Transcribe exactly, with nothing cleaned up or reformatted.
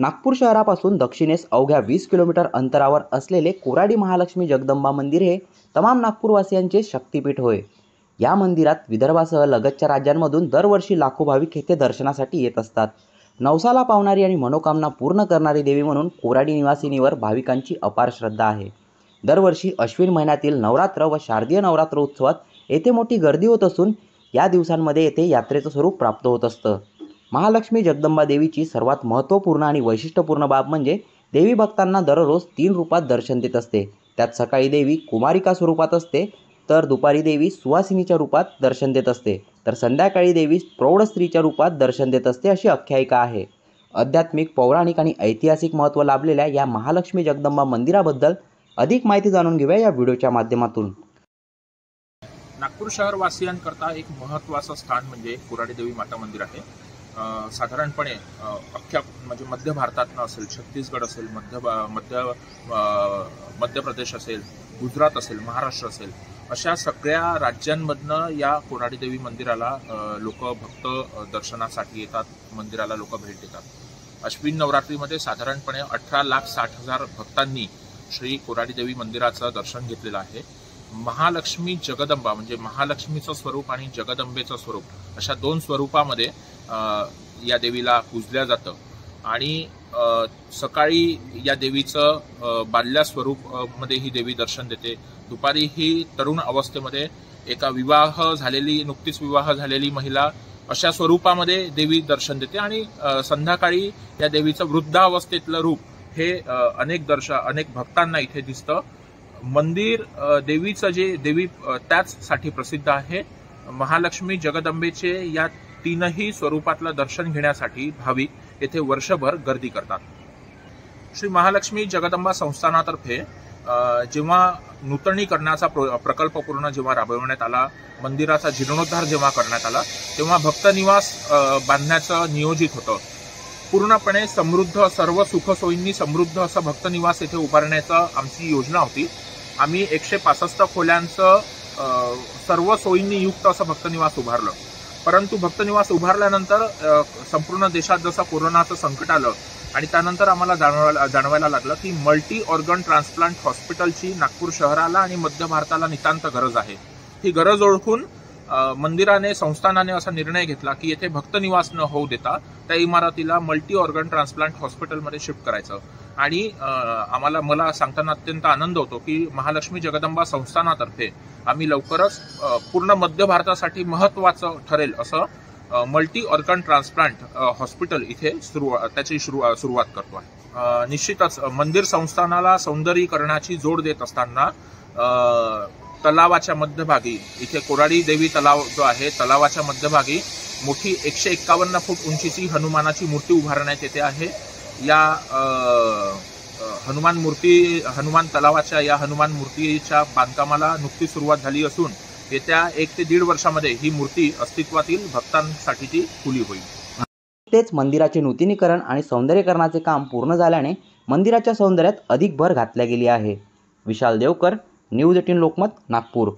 नागपूर शहरापासून दक्षिणेस अवघ्या वीस किलोमीटर अंतरावर असलेले कोराडी महालक्ष्मी जगदंबा मंदिर हे तमाम नागपूरवासियांचे शक्तिपीठ होय। या मंदिरात विदर्भासह लगतच्या राज्यांमधून दरवर्षी लाखो भाविक येथे दर्शनासाठी येत असतात। नवसाला पावणारी आणि मनोकामना पूर्ण करणारी देवी म्हणून कोराडी निवासिनीवर भाविकांची अपार श्रद्धा आहे। दरवर्षी अश्विन महिन्यातील नवरात्र व शारदीय नवरात्र उत्सवात येथे मोठी गर्दी होत असून या दिवसांमध्ये येथे यात्रेचं स्वरूप प्राप्त होत असतं। महालक्ष्मी जगदंबा देवीची सर्वात महत्त्वपूर्ण आणि वैशिष्ट्यपूर्ण बाब म्हणजे देवी भक्तांना दररोज तीन रूपात दर्शन देत असते। त्यात सकाळी देवी कुमारिका स्वरूपात असते, तर दुपारी देवी सुवासिनीच्या रूपात दर्शन देत असते, तर संध्याकाळी देवी प्रौढ स्त्रीच्या रूपात दर्शन देत असते, अशी आख्यायिका आहे। आध्यात्मिक, पौराणिक आणि ऐतिहासिक महत्त्व लाभलेल्या या महालक्ष्मी जगदंबा मंदिराबद्दल अधिक माहिती जाणून घेऊया या व्हिडिओच्या माध्यमातून। नागपूर शहरवासियांकरता एक महत्त्वाचं स्थान म्हणजे कोराडी देवी माता मंदिर आहे। साधारणपणे अख्ख्या म्हणजे मध्य भारतातनं असेल, छत्तीसगड असेल, मध्य मध्य मध्य प्रदेश असेल, गुजरात असेल, महाराष्ट्र असेल, अशा सगळ्या राज्यांमधनं या कोराडी देवी मंदिराला लोक भक्त दर्शनासाठी येतात, मंदिराला लोक भेट देतात। अश्विन नवरात्रीमध्ये साधारणपणे अठरा लाख साठ हजार भक्तांनी श्री कोराडी देवी मंदिराचं दर्शन घेतलेलं आहे। महालक्ष्मी जगदंबा म्हणजे महालक्ष्मीचं स्वरूप आणि जगदंबेचं स्वरूप अशा दोन स्वरूपामध्ये या देवीला पूजल्या जातं आणि सकाळी या देवीचं बाल्या स्वरूपमध्ये ही देवी दर्शन देते, दुपारी ही तरुण अवस्थेमध्ये एका विवाह झालेली नुकतीच विवाह झालेली महिला अशा स्वरूपामध्ये देवी दर्शन देते आणि संध्याकाळी या देवीचं वृद्धावस्थेतलं रूप हे अनेक दर्शा अनेक भक्तांना इथे दिसतं। मंदिर देवीचं जे देवी त्याचसाठी प्रसिद्ध आहे। महालक्ष्मी जगदंबेचे या तीनही स्वरूपातलं दर्शन घेण्यासाठी भाविक येथे वर्षभर गर्दी करतात। श्री महालक्ष्मी जगदंबा संस्थानातर्फे जेव्हा नूतनीकरणाचा प्रकल्प पूर्ण जेव्हा राबवण्यात आला, मंदिराचा जीर्णोद्धार जेव्हा करण्यात आला, तेव्हा भक्तनिवास बांधण्याचं नियोजित होतं। पूर्णपणे समृद्ध, सर्व सुखसोयींनी समृद्ध असं भक्तनिवास येथे उभारण्याचा आमची योजना होती। आम्ही एकशे पासष्ट खोल्यांचं सर्व सोयींनी युक्त असं भक्तनिवास उभारलं, परंतु भक्तनिवास उभारल्यानंतर संपूर्ण देशात जसं कोरोनाचं संकट आलं आणि त्यानंतर आम्हाला जाणवायला जाणवायला लागलं की मल्टी ऑर्गन ट्रांसप्लांट हॉस्पिटलची नागपूर शहराला आणि मध्य भारताला नितांत गरज आहे। ही गरज ओळखून मंदिराने संस्थानाने असा निर्णय घेतला की येथे भक्तनिवास न होऊ देता त्या इमारतीला मल्टी ऑर्गन ट्रान्सप्लांट हॉस्पिटलमध्ये शिफ्ट करायचं आणि आम्हाला मला सांगताना अत्यंत आनंद होतो की महालक्ष्मी जगदंबा संस्थानातर्फे आम्ही लवकरच पूर्ण मध्य भारतासाठी महत्त्वाचं ठरेल असं मल्टी ऑर्गन ट्रान्सप्लांट हॉस्पिटल इथे सुरुवात त्याची सुरुवा सुरुवात करतो आहे। निश्चितच मंदिर संस्थानाला सौंदर्यीकरणाची जोड देत असताना तलावाच्या मध्यभागी इथे कोराडी देवी तलाव जो आहे तलावाच्या मध्यभागी मोठी एकशे एक्कावन्न फूट उंचीची हनुमानाची मूर्ती उभारण्यात येते आहे। या हनुमान मूर्ती हनुमान तलावाच्या या हनुमान मूर्तीच्या बांधकामाला नुकतीच सुरुवात झाली असून येत्या एक ते दीड वर्षामध्ये ही मूर्ती अस्तित्वातील भक्तांसाठीची खुली होईल। तेच मंदिराचे नूतनीकरण आणि सौंदर्यीकरणाचे काम पूर्ण झाल्याने मंदिराच्या सौंदर्यात अधिक भर घातल्या गेली आहे। विशाल देवकर, न्यूज़ अठरा लोकमत, नागपूर।